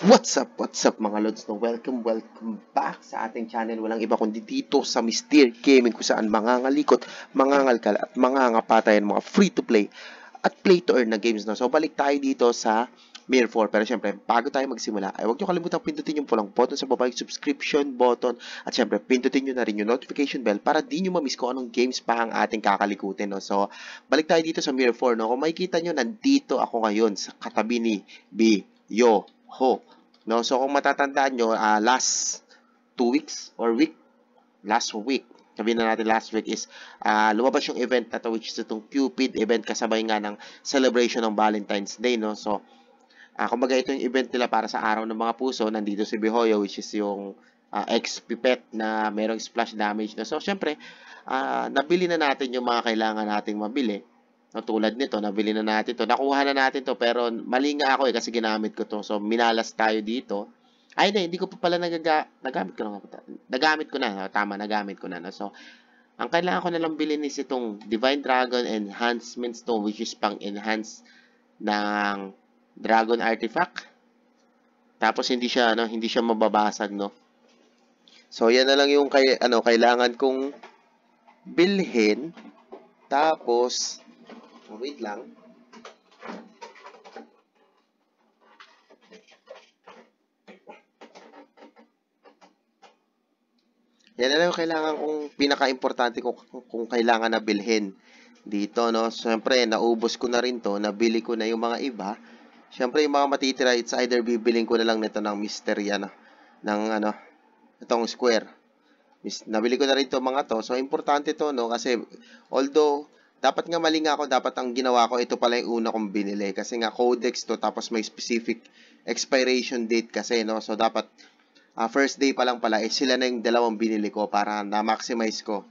What's up mga lods, no? Welcome back sa ating channel. Walang iba kundi dito sa Mystear Gaming, kung saan mangangalikot, mangangalkal at mangangapatay ang mga free to play at play to earn na games, no? So balik tayo dito sa MIR4. Pero syempre, bago tayo magsimula, ay huwag nyo kalimutang pindutin yung pulang button sa baba, yung subscription button, at syempre pindutin nyo na rin yung notification bell para di nyo mamiss ko anong games pa ang ating kakalikutin, no? So balik tayo dito sa MIR4, no? Kung makikita nyo, nandito ako ngayon sa katabi ni Bihoyo. No, so kung matatandaan nyo, last 2 weeks or week, last week, sabihin na natin last week is lumabas yung event na to, which is itong Cupid event, kasabay nga ng celebration ng Valentine's Day, no? So, kumbaga ito yung event nila para sa araw ng mga puso. Nandito si Bihoyo, which is yung XP pet na merong splash damage, no? So, syempre, nabili na natin yung mga kailangan nating mabili. No, tulad nito, nabili na natin to. Nakuha na natin to, pero mali nga ako kasi ginamit ko to. So, minalas tayo dito. Ay, hindi ko pa pala nagamit ko na. Nagamit ko na. No? Tama, nagamit ko na. No? So, ang kailangan ko nalang bilhin is itong Divine Dragon Enhancement Stone, which is pang-enhance ng Dragon Artifact. Tapos, hindi siya mababasag, no? So, yan na lang yung kailangan kong bilhin. Tapos, wait lang. Yan na yung kailangan kong pinaka-importante kung kailangan na bilhin dito, no? Siyempre, naubos ko na rin to. Nabili ko na yung mga iba. Siyempre, yung mga matitira, it's either bibiling ko na lang nito ng mystery, ano, ng, ano, itong square. Nabili ko na rin to mga to. So, importante to, no? Kasi, although, dapat nga mali nga ako, dapat ang ginawa ko, ito pala yung una kong binili. Kasi nga, Codex to, tapos may specific expiration date kasi, no? So, dapat, first day pa lang pala, eh, sila na yung dalawang binili ko para na-maximize ko.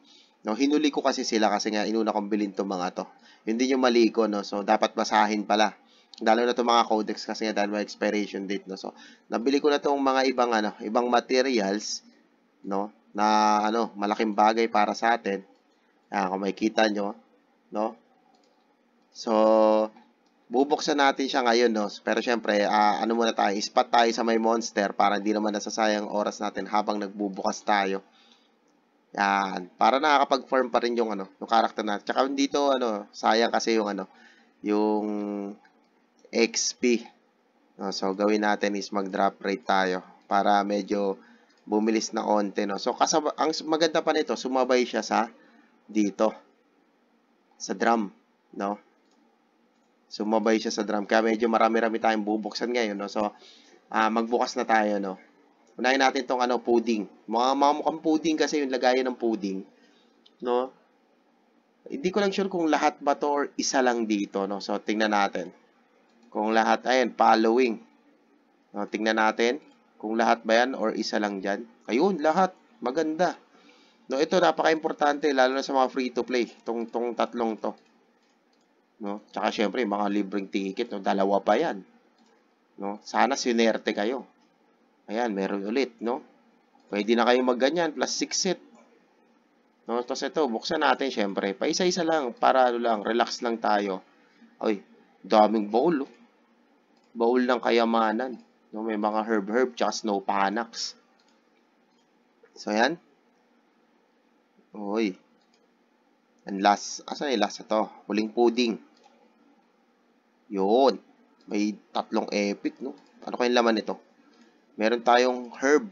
No? Hinuli ko kasi sila kasi nga, inuna kong bilhin itong mga to. Yun din yung mali ko, no? So, dapat basahin pala. Dalaw na itong mga Codex kasi nga, dahil may expiration date, no? So, nabili ko na itong mga ibang, ano, ibang materials, no? Na, ano, malaking bagay para sa atin. Kung makikita nyo, no? So, bubuksan natin siya ngayon, no? Pero syempre, ano muna tayo, ispat tayo sa may monster para hindi naman nasasayang oras natin habang nagbubukas tayo. Yan, para nakakapag-form pa rin yung ano, yung character natin. Tsaka dito ano, sayang kasi yung ano, yung XP. No? So, gawin natin is mag-drop rate tayo para medyo bumilis na onte, no? So, ang maganda pa nito, sumabay siya sa dito. Sa drum, no? Sumabay siya sa drum. Kaya medyo marami-rami tayong bubuksan ngayon, no? So, magbukas na tayo, no? Unahin natin itong, ano, pudding. Mukhang pudding kasi yung lagayan ng pudding, no? Hindi ko lang sure kung lahat ba to or isa lang dito, no? So, tingnan natin. Kung lahat, ayan, following. No, tingnan natin kung lahat ba yan or isa lang dyan. Ayun, lahat. Maganda. No, ito napaka-importante lalo na sa mga free to play, tong tatlong to. No? Tsaka syempre, mga libreng ticket, no, dalawa pa 'yan. No? Sana sinerte kayo. Ayan, meron ulit, no. Pwede na kayo magganyan plus 6 set. No, tapos ito, buksan natin syempre. Paisa-isa lang para ano lang, relax lang tayo. Oy, daming bowl. Oh. Bowl ng kayamanan. No, may mga herb-herb, tsaka snow panax. So 'yan. Uy. And last. Asan yung last na to? Huling pudding. Yun. May tatlong epic, no? Ano kayong laman nito? Meron tayong herb.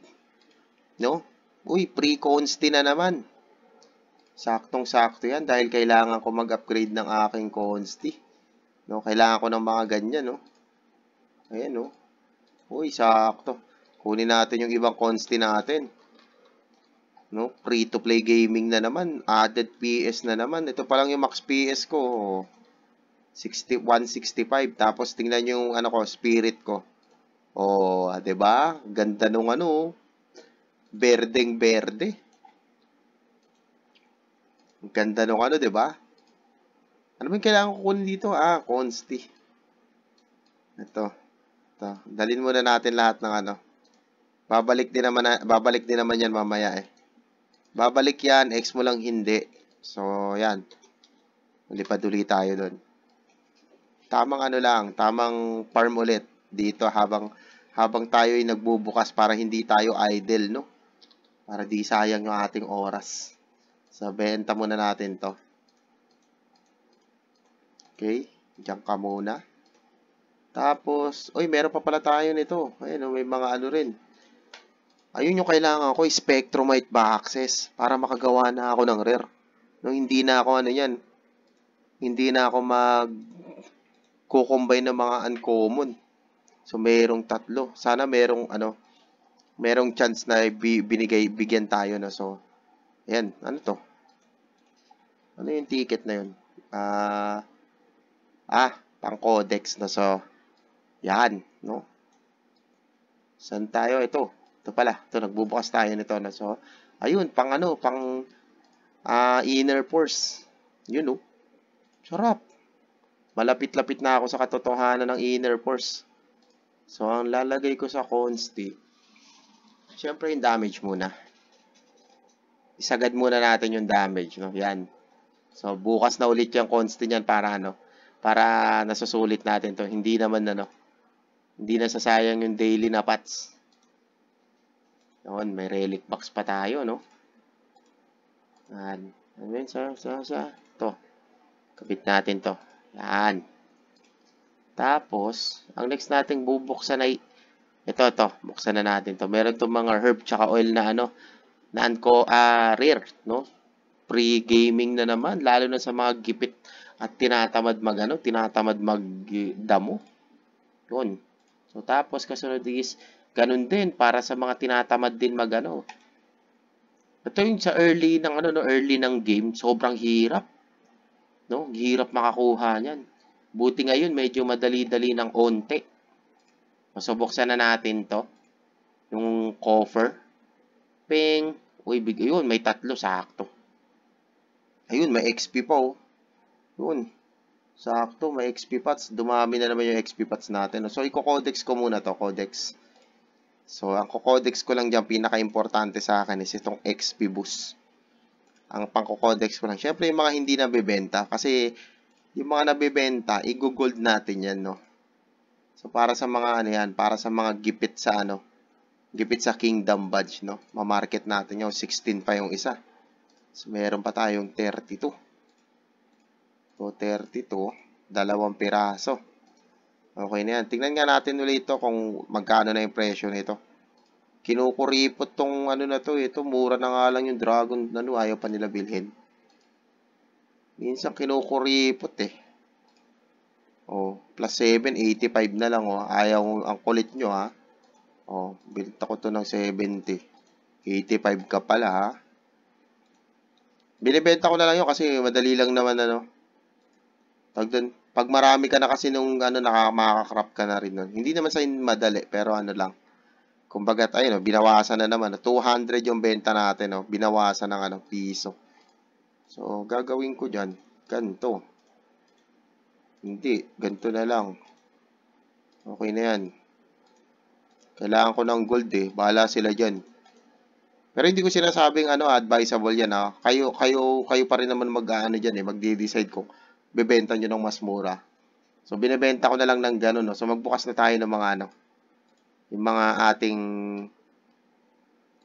No? Uy, pre-cones din na naman. Saktong-sakto yan dahil kailangan ko mag-upgrade ng aking consti. No? Kailangan ko ng mga ganyan, no? Ayan, no? Uy, sakto. Kunin natin yung ibang consti natin. No, free to play gaming na naman, added PS na naman. Ito pa lang yung max PS ko, 165. Tapos tingnan niyo yung ano ko, spirit ko. Oh, 'di ba? Ganda nung ano, berdeng berde. Ganda nung ano, 'di ba? Ano bang kailangan ko kunin dito? Consti. Ito. Dalhin muna natin lahat ng ano. Babalik din naman 'yan mamaya, eh. Babalik yan, X mo lang hindi. So, yan. Ulipad-uli tayo dun. Tamang ano lang, tamang farm ulit dito habang habang tayo ay nagbubukas para hindi tayo idle, no? Para di sayang yung ating oras. So, benta muna natin to. Okay. Diyan ka muna. Tapos, oy, meron pa pala tayo nito. Ayun, may mga ano rin. Ayun yung kailangan ko, Spectromite ba access para makagawa na ako ng rare. No, hindi na ako ano yan. Hindi na ako mag-kukumbine ng mga uncommon. So, merong tatlo. Sana merong, ano, merong chance na bigyan tayo na. So, ayan. Ano to? Ano yung ticket na yun? Pang codex na. So, yan. No? San tayo? Ito. Ito pala. Ito, nagbubukas tayo nito. Na. So, ayun. Pang ano, pang inner force. Yun, no? Sarap. Malapit-lapit na ako sa katotohanan ng inner force. So, ang lalagay ko sa consti, siyempre yung damage muna. Isagad muna natin yung damage, no? Yan. So, bukas na ulit yung consti niyan para, ano, para nasusulit natin to. Hindi naman, ano, hindi nasasayang yung daily na pats. Yun, may relic box pa tayo, no? Yan. Ayan, to. Kapit natin to. Yan. Tapos, ang next nating bubuksan ay ito. Buksan na natin to. Meron tong mga herb tsaka oil na ano, naan ko rare, no? Pre-gaming na naman, lalo na sa mga gipit at tinatamad magdamo. Yun. So tapos kasunod is ganun din para sa mga tinatamad din magano. Ito yung sa early ng ano, no, early ng game, sobrang hirap. No, hirap makakuha niyan. Buti ngayon, medyo madali-dali ng onte. So, buksan na natin to. Yung coffer. Ping. Uy, ayun, may tatlo. Sakto. Ayun, may XP pa, oh. Yun. Sakto, may XP pots. Dumami na naman yung XP pots natin. So, i-codex ko muna to. Codex. So, ang codex ko lang dyan, pinaka-importante sa akin is itong XP boost. Ang pang-codex ko lang. Siyempre, yung mga hindi nabibenta. Kasi, yung mga nabibenta, i-gold natin yan, no? So, para sa mga ano yan, para sa mga gipit sa ano, gipit sa Kingdom badge, no? Mamarket natin yung 16 pa yung isa. So, meron pa tayong 32. So, 32, dalawang piraso. Okay na yan. Tingnan nga natin ulit ito kung magkano na yung presyo nito. Kinukuripot tong ano na to, ito, mura na nga lang yung dragon, ano, ayaw pa nila bilhin. Minsan kinukuripot eh. Oh, plus 7, 85 na lang, oh. Ayaw, ang kulit nyo, ha. Oh, binita ko to ng 70. 85 ka pala, ha. Binibenta ko na lang yun kasi madali lang naman, ano. Pag marami ka na kasi nung, ano, makakakrap ka na rin nun. Hindi naman sa madali, pero ano lang. Kumbaga, ayun, oh, binawasan na naman. 200 yung benta natin, oh. Binawasan ng, ano, piso. So, gagawin ko dyan, ganito. Hindi, ganito na lang. Okay na yan. Kailangan ko ng gold eh, bahala sila dyan. Pero hindi ko sinasabing ano, advisable yan ha. Kayo pa rin naman mag-ano dyan eh, magde-decide kung bebenta nyo ng mas mura. So, binibenta ko na lang ng ganun. No? So, magbukas na tayo ng mga ano, yung mga ating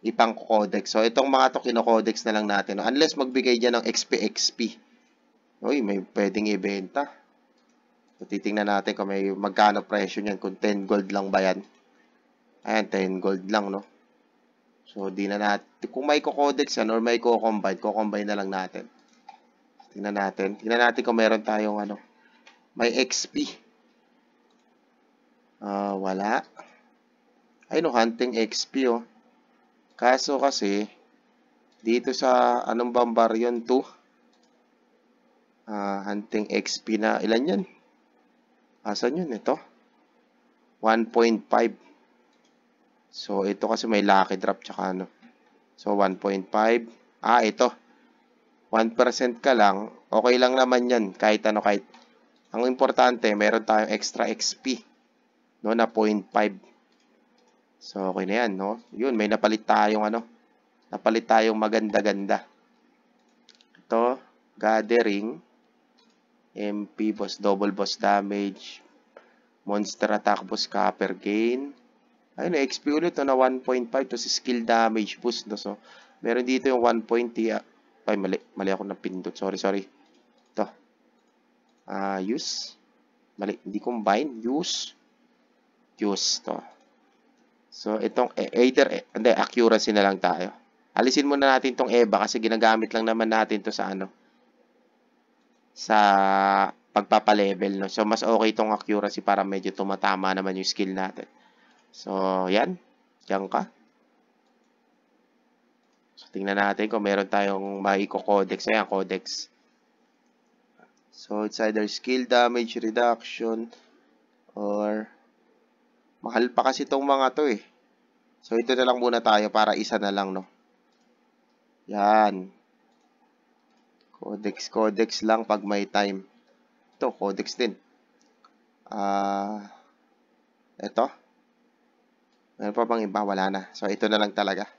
ipang codex. So, itong mga to, kino-codex na lang natin. No? Unless magbigay dyan ng XP. Uy, may pwedeng ibenta. So, titingnan natin kung may magkano presyo nyan. Kung 10 gold lang ba yan. Ayan, 10 gold lang, no? So, di na natin. Kung may co-codex yan or may co-combine na lang natin. Tingnan natin. Tingnan natin kung meron tayong ano. May XP. Wala. Ayun, no, hunting XP, oh. Kaso kasi, dito sa, anong bambar yun to? Hunting XP na, ilan yun? Asan yun? Ito? 1.5. So, ito kasi may lucky drop, tsaka ano. So, 1.5. Ito. 1% ka lang. Okay lang naman yan. Kahit ano, kahit. Ang importante, meron tayong extra XP. No, na 0.5. So, okay na yan, no? Yun, may napalit tayong ano. Napalit tayong maganda-ganda. Ito, gathering. MP boss, double boss damage. Monster attack boss, copper gain. Ayun, na-XP ulit no, na 1.5 to si skill damage boost. No? So, meron dito yung 1.0. Ay, mali ako ng pindot. Sorry. Ito. Use. Mali, hindi combine. Use. Ito. So, itong Aether, hindi, accuracy na lang tayo. Alisin muna natin itong EVA kasi ginagamit lang naman natin to sa ano. Sa pagpapalevel. No? So, mas okay itong accuracy para medyo tumatama naman yung skill natin. So, yan. Diyan ka. So, tingnan natin kung meron tayong maiko-codex. Ayan, codex. So, it's either skill damage reduction or... Mahal pa kasi itong mga to eh. So, ito na lang muna tayo para isa na lang, no? Yan. Codex lang pag may time. Ito, codex din. Ito. Meron pa bang iba? Wala na. So, ito na lang talaga.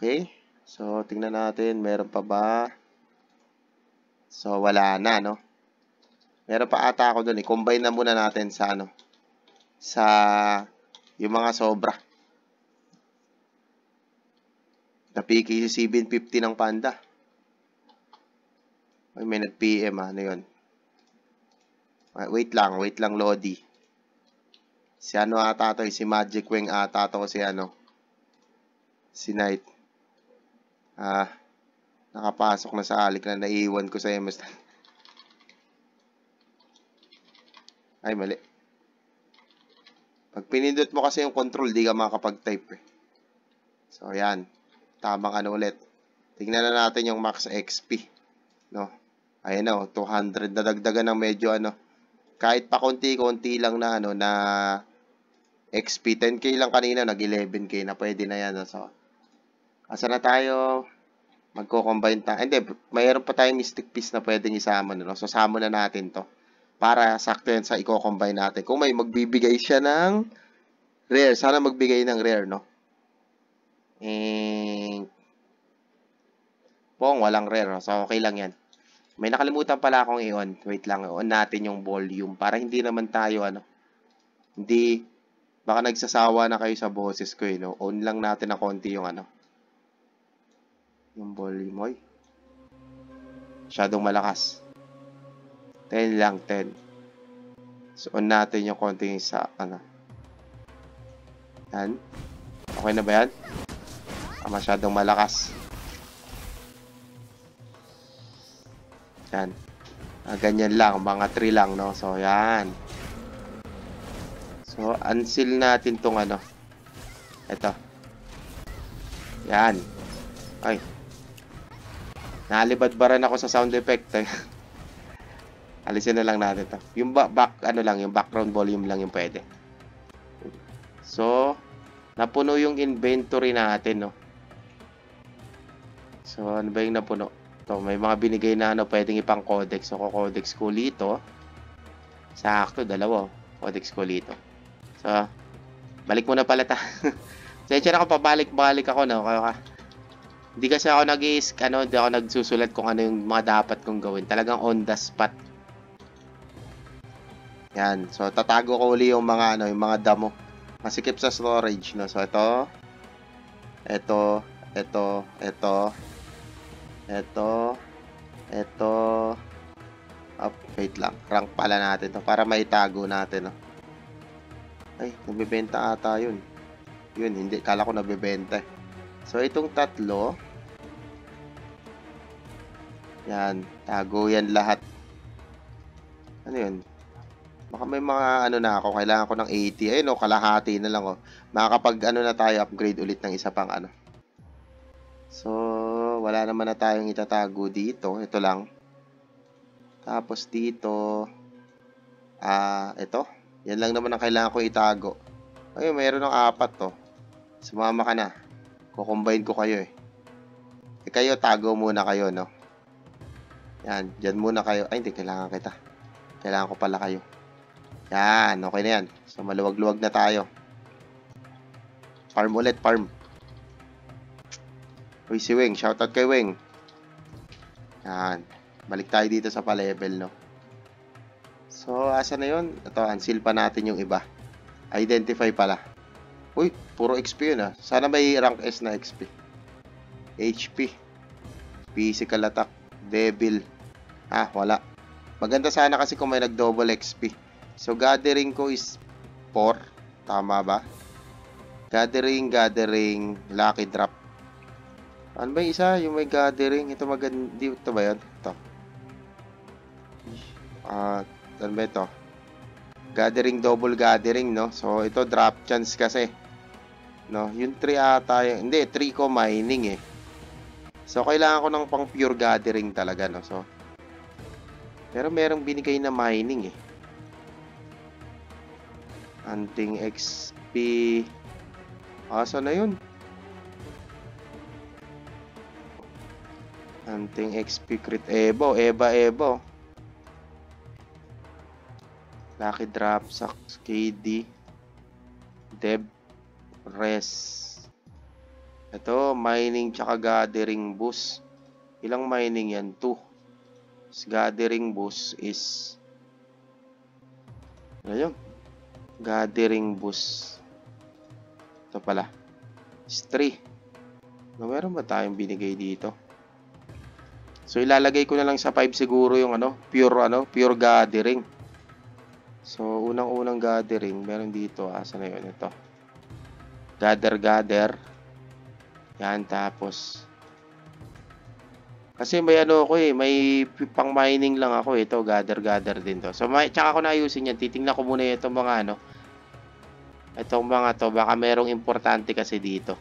Okay? So, tingnan natin. Meron pa ba? So, wala na, no? Meron pa ata ako dun eh. Combine na muna natin sa ano? Sa yung mga sobra. Napiki si 750 ng panda. Ay, may nag-PM ha. Ano yun? Wait lang, Lodi. Si ano ata to? Si Magic Wing ata to. Si ano? Si Knight. Nakapasok na sa alik na naiiwan ko sa MS. Ay, mali. Pag pinindot mo kasi yung control, di ka makakapag-type eh. So, ayan. Tamang ano ulit. Tingnan na natin yung max XP. No? Ayan o, 200. Nadagdagan ng medyo ano. Kahit pa konti-konti lang na ano, na XP. 10k lang kanina, nag-11k na. Pwede na yan. No? So, asa na tayo? Magko-combine tayo. Hindi, mayroon pa tayong mystic piece na pwedeng isama. No? So, sama na natin to. Para sakto yan sa i-combine natin. Kung may magbibigay siya ng rare. Sana magbigay ng rare, no? Pong, walang rare. No? So, okay lang yan. May nakalimutan pala akong i-on. Wait lang. I-on natin yung volume. Para hindi naman tayo, ano? Hindi. Baka nagsasawa na kayo sa boses ko, eh, no? On lang natin na konti yung, ano? Yung volume, oy. Masyadong malakas. 10 lang, 10. So, on natin yung konting sa, ano. Yan. Okay na ba yan? Masyadong malakas. Yan. Ganyan lang. Mga 3 lang, no? So, yan. So, unseal natin tong ano. Ito. Yan. Ay. Nalibadbaran ako sa sound effect, eh. Alisin na lang natin ito. Yung yung background volume lang yung pwede. So, napuno yung inventory natin, no? So, ano ba yung napuno? Ito, may mga binigay na ano, pwedeng ipang codex. So, codex ko dito. Sakto, dalawa. Codex ko dito. So, balik muna pala ta. Sensya na ako, pabalik-balik ako, no? Hindi kasi ako nagsusulat kung ano yung mga dapat kong gawin. Talagang on the spot. Yan. So, tatago ko uli yung mga, ano, yung mga damo. Masikip sa storage, no? So, ito. Ito. Oh, wait lang. Rank pala natin to para maitago natin, no? Ay, nabibenta ata yun. Yun, hindi. Kala ko nabibenta. So, itong tatlo. Yan. Tago yan lahat. Ano yun? Baka may mga ano na ako, kailangan ko ng 80. Ayun o, kalahati na lang o. Makakapag ano na tayo, upgrade ulit ng isa pang ano. So, wala naman na tayong itatago dito. Ito lang. Tapos dito, ito. Yan lang naman ang kailangan ko itago. Ayun, mayroon ng 4 to. Sumama ka na. Kukombine ko kayo eh. E kayo, tago muna kayo, no? Yan, dyan muna kayo. Ay, hindi, kailangan kita. Kailangan ko pala kayo. Yan, okay na yan. So, maluwag-luwag na tayo. Farm ulit, farm. Uy, si Wing. Shoutout kay Wing. Yan. Balik tayo dito sa pa-level, no? So, asa na yun? Ito, unseal pa natin yung iba. Identify pala. Uy, puro XP yun ah. Sana may rank S na XP. HP. Physical attack. Devil. Ah, wala. Maganda sana kasi kung may nag-double XP. So, gathering ko is 4. Tama ba? Gathering, lucky drop. Ano ba isa? Yung may gathering. Ito maganda. Ito ba yun? Ito. Ano ba ito? Gathering, double gathering, no? So, ito drop chance kasi. No? Yung 3 ata. Hindi, 3 ko mining eh. So, kailangan ko ng pang pure gathering talaga, no? So, pero merong binigay na mining eh. Hunting XP. Asa na yun? Hunting XP crit Evo. Evo. Lucky drop. Saks KD. Dev. Res. Ito. Mining tsaka gathering boost. Ilang mining yan? 2. Gathering boost is ayun. Gathering boost. Ito pala. Is 3. No, meron ba tayong binigay dito? So, ilalagay ko na lang sa 5 siguro yung pure gathering. So, unang-unang gathering. Meron dito. Asa na yun? Ito. Gather. Yan, tapos. Kasi may may pang mining lang ako. Ito, gather din to. So, tsaka ako naayusin yan. Titingnan ko muna itong mga Itong mga to. Baka merong importante kasi dito.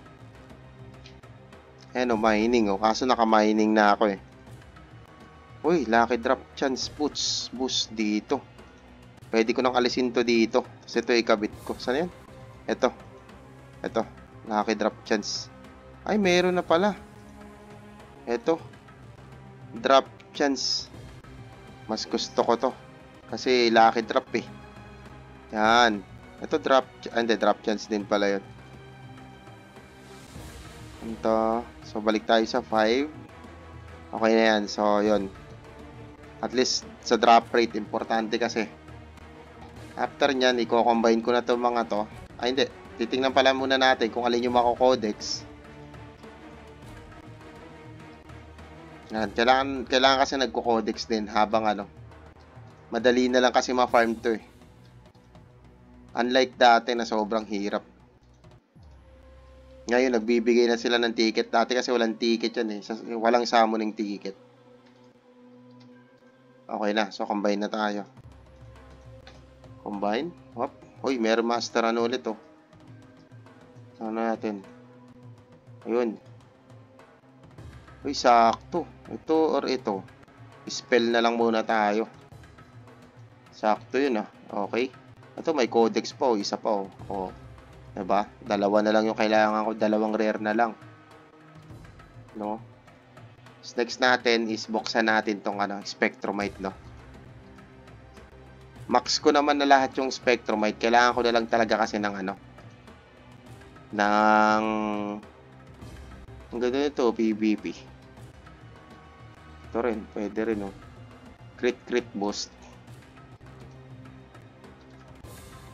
Ayan mining Kaso naka-mining na ako eh. Uy, lucky drop chance. Boost dito. Pwede ko nang alisin to dito. Tapos ito ikabit ko. Saan yan? Ito. Lucky drop chance. Ay, meron na pala. Ito. Drop chance. Mas gusto ko to. Kasi lucky drop eh. Yan. Ito drop. Hindi, drop chance din pala yun. Ito. So, balik tayo sa 5. Okay na yan. So, yun. At least, sa drop rate, importante kasi. After nyan, i-combine ko na to mga to. Ay, hindi. Titingnan pala muna natin kung alin yung mako-codex. Kailangan kasi nagko-codex din habang madali na lang kasi ma-farm to eh. Unlike dati na sobrang hirap. Ngayon nagbibigay na sila ng ticket. Dati kasi walang ticket yan eh. Walang summoning ticket. Okay na. So combine na tayo. Combine. Hop. Hoy, meron master ulit oh. Sana natin. Ayun. Uy, sakto. Ito or ito. Spell na lang muna tayo. Sakto yun ah. Okay. Ito may codex pa oh. Isa pa oh. Oh. Diba? Dalawa na lang yung kailangan ko. Dalawang rare na lang. No? Next natin is buksan natin tong Spectromite no. Max ko naman na lahat yung Spectromite. Kailangan ko na lang talaga kasi ng ng ang ganda nito, PvP. Ito rin, pwede rin oh. Crit boost.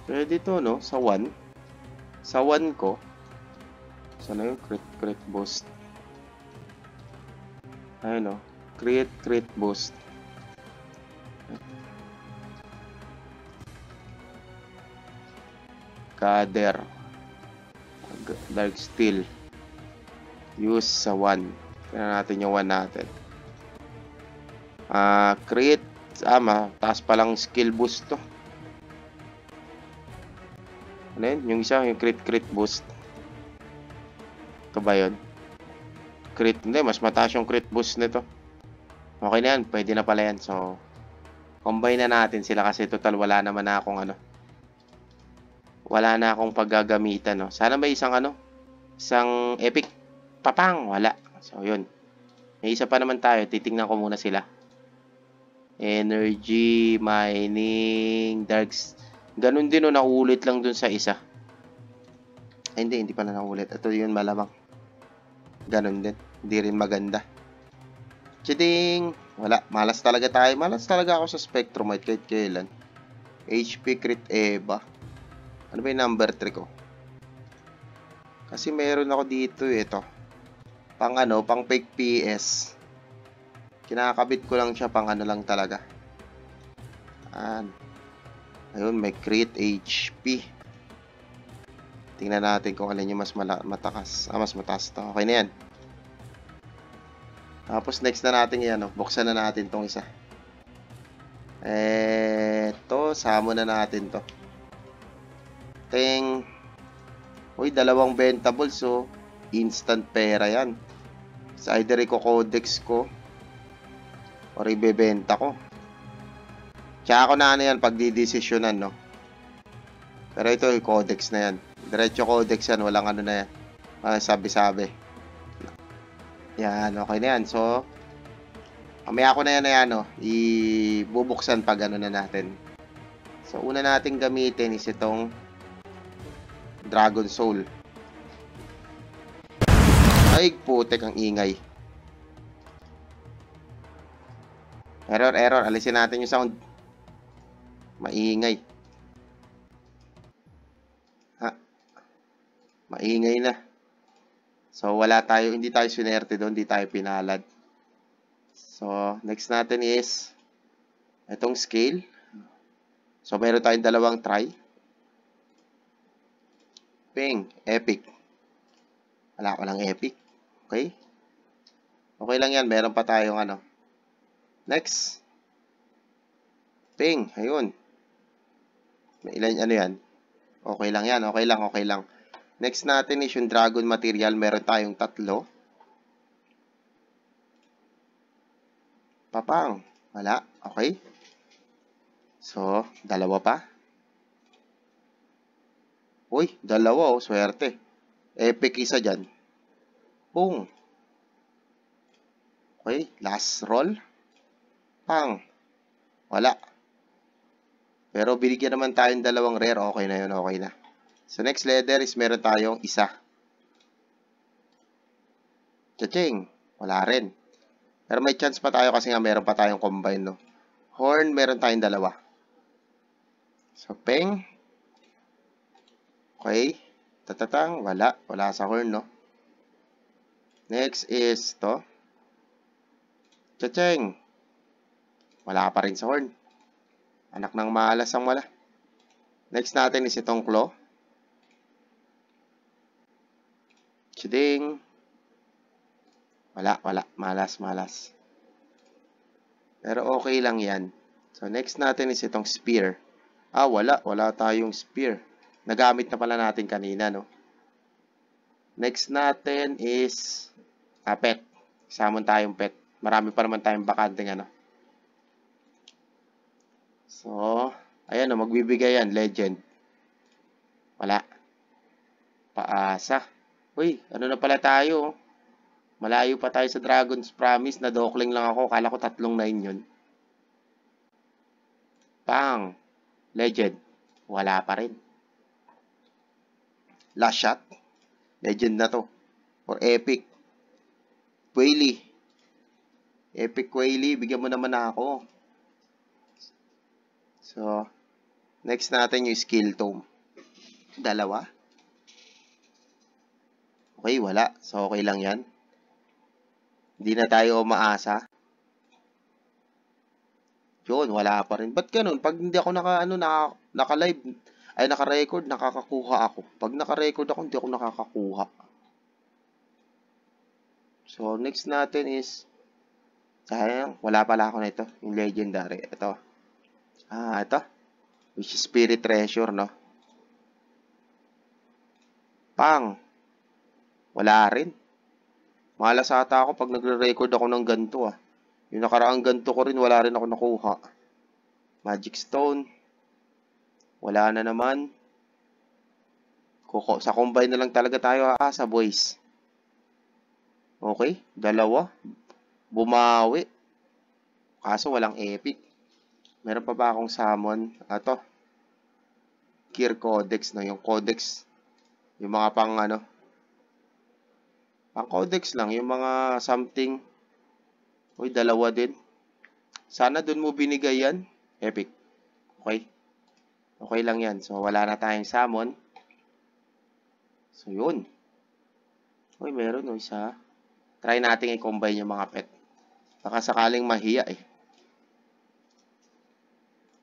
Pwede ito no, sa 1. Sa 1 ko. Saan na yung crit boost? Ayun oh, crit boost. Kader. Darksteel. Use sa 1. Tignan natin yung 1 natin. Create. Taas palang skill boost to. Ano yun? Yung isa, yung crit boost. Ito ba yun? Crit. Hindi, mas mataas yung crit boost nito. Okay na yan. Pwede na pala yan. So, combine na natin sila kasi total wala naman akong wala na akong paggagamitan. No? Sana may isang isang epic. Papang! Wala. So, yun. May isa pa naman tayo. Titingnan ko muna sila. Energy, mining, darks. Ganun din o. Naulit lang dun sa isa. Ay, hindi pa na naulit. Ito yun malamang. Ganun din. Hindi rin maganda. Chiding! Wala. Malas talaga tayo. Malas talaga ako sa Spectromite. Kahit kailan. HP Crit Eva. Ano ba yung number 3 ko? Kasi meron ako dito ito. Pang ano, pang fake PS. Kinakabit ko lang siya pang ano lang talaga. Ayun, may crit HP. Tingnan natin kung alin yung mas matakas. Mas mataas to. Okay na yan. Tapos next na natin yan. Oh. Buksan na natin tong isa. Eto, samo na natin to. Ting. Uy, dalawang ventable. So, instant pera yan. So, either i-codex ko or ibebenta ko. Tsaka ako na ano yan pag didesisyonan, no? Pero ito, i-codex na yan. Diretso codex yan. Walang ano na yan. Sabi-sabi. Yan, okay na yan. So, mamaya ko na yan na yan, no? Ibubuksan pag ano na natin. So, una natin gamitin is itong Dragon Soul. Ay, putek ang ingay. Error, error. Alisin natin yung sound. Maingay. Ha? Maingay na. So, wala tayo, hindi tayo swinerte doon, hindi tayo pinalad. So, next natin is itong scale. So, meron tayong dalawang try. Ping, epic. Wala ko lang epic. Okay? Okay lang yan, meron pa tayong ano. Next. Ping, ayun. May ilan, ano yan? Okay lang yan, okay lang, okay lang. Next natin is yung dragon material. Meron tayong tatlo. Papang. Wala. Okay. So, dalawa pa. Uy, dalawa. Oh, swerte. Epic isa dyan. Pung. Okay. Last roll. Pang. Wala. Pero binigyan naman tayong dalawang rare. Okay na yun. Okay na. So, next letter is meron tayong isa. Cha-ching! Wala rin. Pero may chance pa tayo kasi nga meron pa tayong combine, no? Horn, meron tayong dalawa. So, peng. Okay. Tatatang. Wala. Wala sa horn, no? Next is to. Cha-ching! Wala pa rin sa horn. Anak ng malas ang wala. Next natin is itong claw. Chiding. Wala, wala. Malas, malas. Pero okay lang yan. So, next natin is itong spear. Wala. Wala tayong spear. Nagamit na pala natin kanina, no? Next natin is pet. Samon tayong pet. Marami pa naman tayong bakanting, ano? So, ayan, no, magbibigay yan. Legend. Wala. Paasa. Uy, ano na pala tayo? Malayo pa tayo sa Dragon's Promise. Nadokling lang ako. Kala ko 3-9 yun. Pang. Legend. Wala pa rin. Last shot. Legend na to. Or epic. Quaily. Epic Quaily. Bigyan mo naman ako. So, next natin yung skill tome. Dalawa. Okay, wala. So, okay lang yan. Hindi na tayo umaasa. Yun, wala pa rin. Ba't ganun? Pag hindi ako naka-live, ay naka-record, nakakakuha ako. Pag naka-record ako, hindi ako nakakakuha. So, next natin is, sayang, wala pala ako na ito. Yung legendary. Ito. Ito. Which is spirit treasure, no? Pang. Wala rin. Malas ata ako pag nagre-record ako ng ganito, ah. Yung nakaraang ganito ko rin, wala rin ako nakuha. Magic Stone. Wala na naman. Sa combine na lang talaga tayo, sa boys. Okay, dalawa. Bumawi. Kaso walang epic. Meron pa ba akong summon? Ito. Gear Codex, no? Yung Codex. Yung mga pang ano. Ang codex lang, yung mga something. Uy, dalawa din. Sana dun mo binigay yan. Epic. Okay. Okay lang yan. So, wala na tayong summon. So, yun. Uy, meron o isa. Try natin i-combine yung mga pet. Baka sakaling mahiya eh.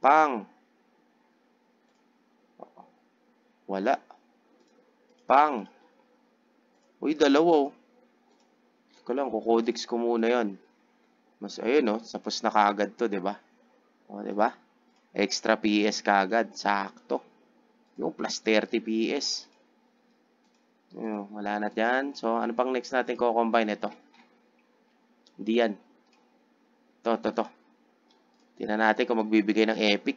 Pang. Wala. Pang. Uy, dalawa. Ika lang, kukodex ko muna yun. Mas, ayun o, tapos na kaagad to, diba? O, diba? Extra PS kaagad, sakto. Yung plus 30 PS. Ayun, wala na yan. So, ano pang next natin kukombine? Ito. Hindi yan. Ito. Tingnan natin kung magbibigay ng epic.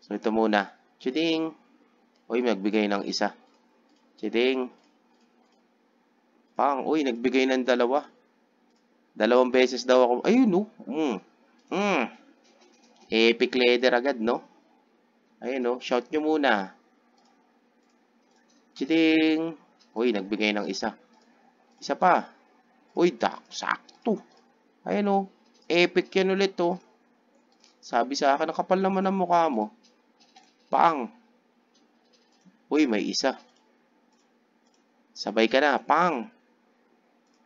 So, ito muna. Chiding. Uy, magbigay ng isa. Chiding. Pang. Uy, nagbigay ng dalawa. Dalawang beses daw ako. Ayun, no? Epic leader agad, no? Ayun, no? Shout nyo muna. Chiding. Uy, nagbigay ng isa. Isa pa. Uy, sakto. Ayun, no? Epic yan ulit, oh. Sabi sa akin, nakapal naman ang mukha mo. Pang. Uy, may isa. Sabay ka na. Pang.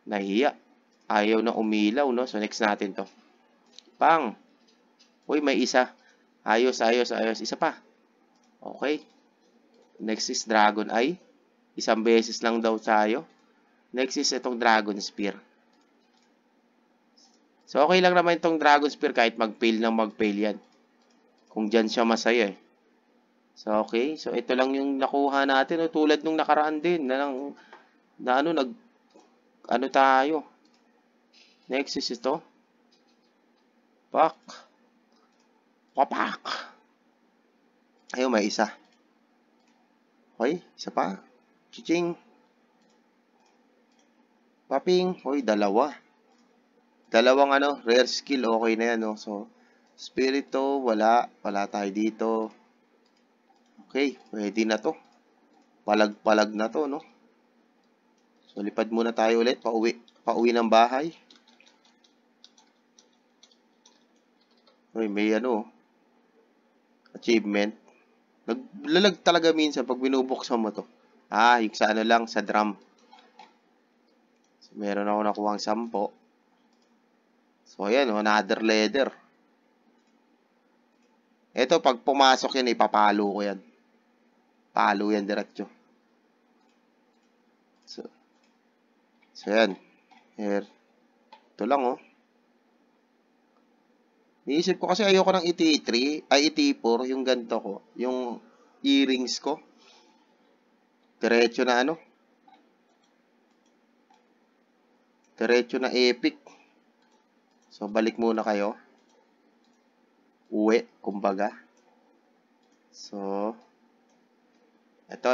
Nahiya. Ayaw na umilaw, no? So, next natin to. Pang. Uy, may isa. Ayos. Isa pa. Okay. Next is Dragon Eye. Isang beses lang daw tayo. Next is itong Dragon Spear. So, okay lang naman itong Dragon Spear kahit mag-fail ng mag-fail yan. Kung dyan siya masaya eh. So, okay. So, ito lang yung nakuha natin. O, tulad nung nakaraan din. Ano tayo. Next is ito. Pak. Papak. Ayun, may isa. Okay. Isa pa. Chiching. Paping. Hoy, dalawa. Dalawang ano, rare skill, okay na yan, no? So, spirito, wala tayo dito. Okay, pwede na to. Palag-palag na to, no? So, lipad muna tayo ulit, pauwi ng bahay. Okay, may ano, achievement. Naglalag talaga minsan pag binubuksan mo to. Yung sa ano lang, sa drum. So, meron ako nakuha ang 10. So, ayan, another leather. Ito, pag pumasok yan, ipapalo ko yan. Palo yan, diretso. So ayan. Here. Ito lang, oh. Niisip ko kasi ayoko ng iti-4, yung ganito ko. Yung earrings ko. Diretso na ano. Diretso na epic. So, balik muna kayo. Uwi, kumbaga. So, ito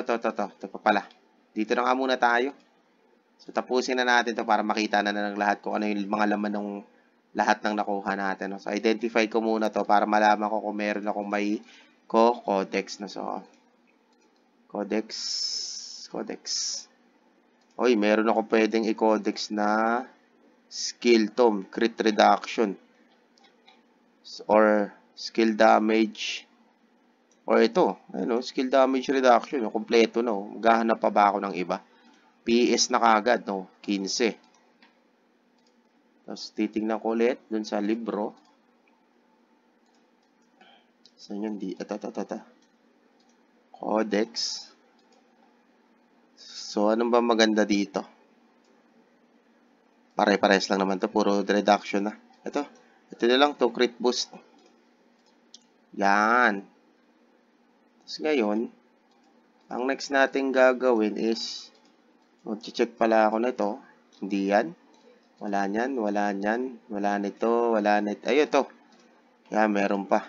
pa pala. Dito na nga muna tayo. So, tapusin na natin to para makita na ng lahat kung ano yung mga laman ng lahat ng nakuha natin. No? So, identify ko muna to para malaman ko kung meron akong may codex. No? So, codex. Oy, meron ako pwedeng i-codex na skill tom, crit reduction or skill damage or ito, ano, skill damage reduction, kompleto na, no? Gahanap pa ba ako ng iba? PS na kagad, no, 15. Tapos titingnan ko ulit dun sa libro. Saan yun? Di, ata. Codex. So, anong ba maganda dito? Pare-pares lang naman to, puro reduction na. Ito na lang to, crit boost. Yan. Tapos ngayon, ang next natin gagawin is, mag-check pala ako na ito. Hindi yan. Wala nyan, wala nyan, wala nito, wala nito. Ayun to. Yan, meron pa.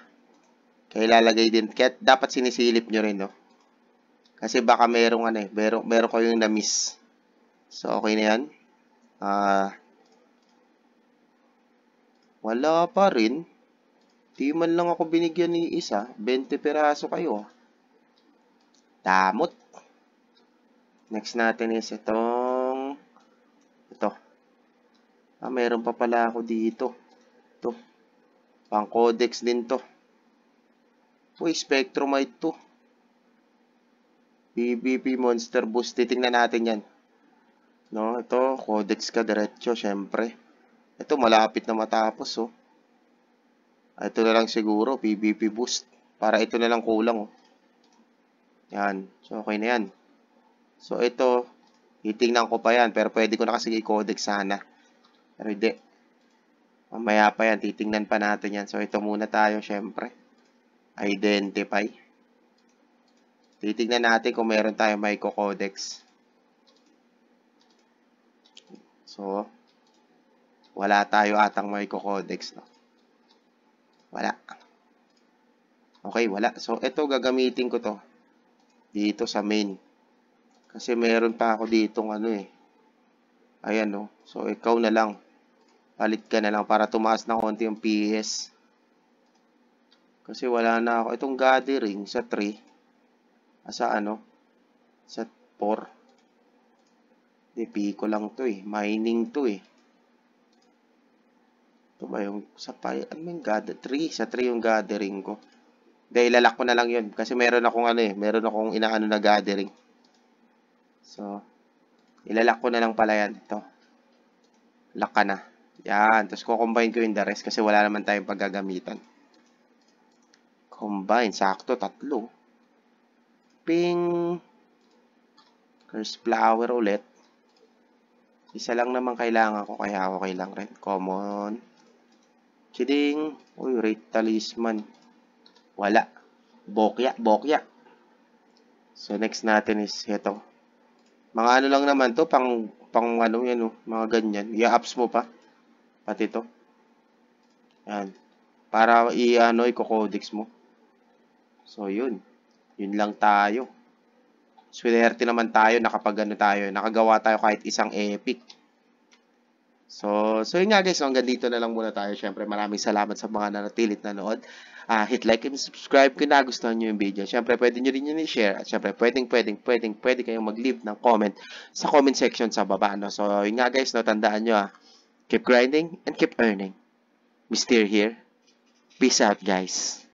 Kaya lalagay din. Kaya dapat sinisilip nyo rin, no? Kasi baka merong ano eh, meron kayong na-miss. So, okay na yan. Wala pa rin. Di man lang ako binigyan ni isa. 20 peraso kayo. Damot. Next natin is itong ito. Meron pa pala ako dito. Ito. Pang codex din to. Uy, Spectromite to. BBP monster boost. Titingnan natin yan. No, ito, Codex ka diretso, syempre. Ito, malapit na matapos, oh. Ito na lang siguro, PvP boost. Para ito na lang kulang, oh. Yan. So, okay na yan. So, ito, itingnan ko pa yan. Pero pwede ko na kasi i-codex sana. Pero hindi. Mamaya pa yan. Titingnan pa natin yan. So, ito muna tayo, syempre. Identify. Titingnan natin kung meron tayo may co-codex. So, wala tayo atang may co-codex, no? Wala. Okay, wala. So, ito gagamitin ko to dito sa main. Kasi meron pa ako ditong ano eh. Ayan, no? So, ikaw na lang. Palit ka na lang para tumaas ng konti yung PS. Kasi wala na ako. Itong gathering sa 3. Asa ano? Sa 4. Di, piko lang to eh. Mining to eh. Ito ba yung sa 5? Ano yung gathering? 3? Sa 3 yung gathering ko. Dahil ilalak ko na lang yun. Kasi meron akong ano eh. Meron akong inaano na gathering. So, ilalak ko na lang pala yan. Ito. Lock ka na. Yan. Tapos kukombine ko yung the rest kasi wala naman tayong paggagamitan. Combine. Sakto. 3. Ping. Curse Flower ulit. Isa lang naman kailangan ko. Kaya okay lang rin. Common. Chiding. Uy, Wraith Talisman. Wala. Bokya, bokya. So, next natin is ito. Mga ano lang naman to, pang ano yan, oh, mga ganyan. I-ups mo pa. Pati to. Yan. Para i-ano, i-codex mo. So, yun. Yun lang tayo. Swerte naman tayo, nakapagano tayo. Nakagawa tayo kahit isang epic. So yun nga guys, so hanggang dito na lang muna tayo. Siyempre, maraming salamat sa mga nanatilit na nood. Hit like and subscribe kung nagustuhan nyo yung video. Siyempre, pwede nyo rin yun i-share. At siyempre, pwede kayong mag-leave ng comment sa comment section sa baba. No? So yun nga guys, no, tandaan nyo, keep grinding and keep earning. Mystear here. Peace out guys.